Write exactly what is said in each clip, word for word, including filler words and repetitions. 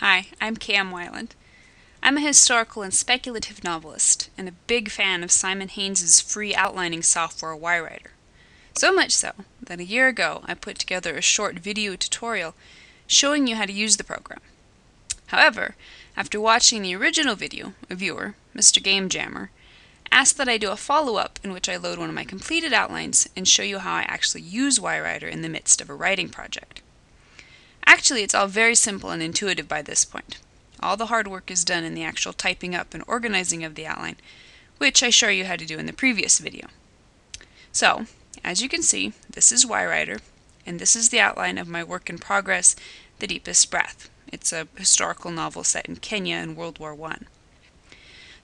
Hi, I'm K M Weiland. I'm a historical and speculative novelist, and a big fan of Simon Haynes' free outlining software YWriter. So much so, that a year ago I put together a short video tutorial showing you how to use the program. However, after watching the original video, a viewer, Mister Game Jammer, asked that I do a follow-up in which I load one of my completed outlines and show you how I actually use YWriter in the midst of a writing project. Actually, it's all very simple and intuitive by this point. All the hard work is done in the actual typing up and organizing of the outline, which I show you how to do in the previous video. So, as you can see, this is YWriter, and this is the outline of my work in progress, The Deepest Breath. It's a historical novel set in Kenya in World War One.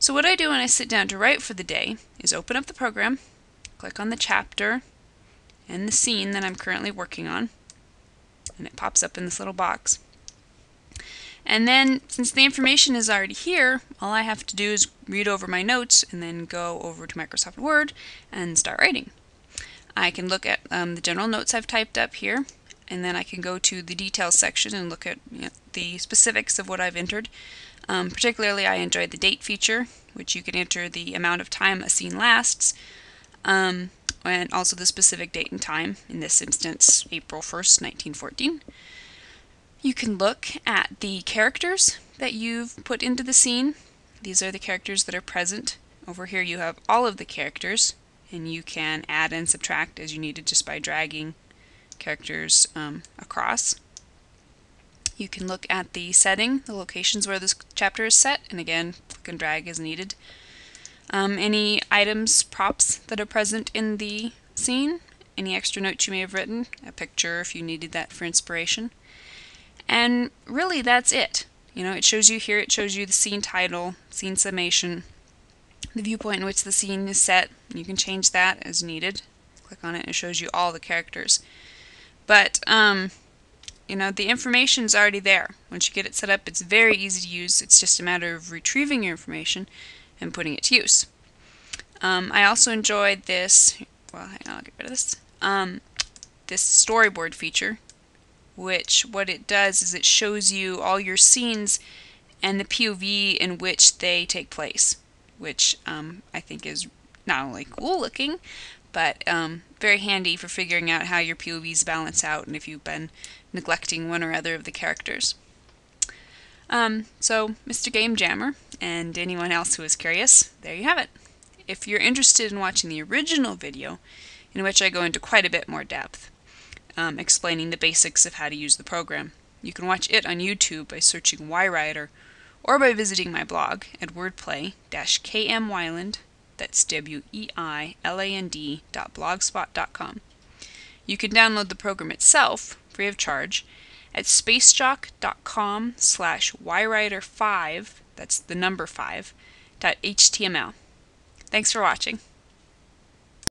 So what I do when I sit down to write for the day is open up the program, click on the chapter and the scene that I'm currently working on, and it pops up in this little box. And then, since the information is already here, all I have to do is read over my notes and then go over to Microsoft Word and start writing. I can look at um, the general notes I've typed up here, and then I can go to the details section and look at you know, the specifics of what I've entered. Um, particularly, I enjoyed the date feature, which you can enter the amount of time a scene lasts, um, and also the specific date and time, in this instance April first, nineteen fourteen. You can look at the characters that you've put into the scene. These are the characters that are present. Over here you have all of the characters, and you can add and subtract as you need it just by dragging characters um, across. You can look at the setting, the locations where this chapter is set, and again, click and drag as needed. Um, any items, props that are present in the scene, any extra notes you may have written, a picture if you needed that for inspiration. And really that's it. You know, it shows you here, it shows you the scene title, scene summation, the viewpoint in which the scene is set. You can change that as needed. Click on it and it shows you all the characters. But, um, you know, the information is already there. Once you get it set up, it's very easy to use. It's just a matter of retrieving your information and putting it to use. Um, I also enjoyed this, well, hang on, I'll get rid of this, um, this storyboard feature, which what it does is it shows you all your scenes and the P O V in which they take place, which um, I think is not only cool looking, but um, very handy for figuring out how your P O Vs balance out and if you've been neglecting one or other of the characters. Um, so, Mister Game Jammer, and anyone else who is curious, there you have it. If you're interested in watching the original video, in which I go into quite a bit more depth, um, explaining the basics of how to use the program, you can watch it on YouTube by searching YWriter, or by visiting my blog at wordplay dash K M Weiland, that's W E I L A N D dot blogspot dot com. You can download the program itself, free of charge, at spacejock.com slash ywriter5, that's the number five, dot H T M L. Thanks for watching.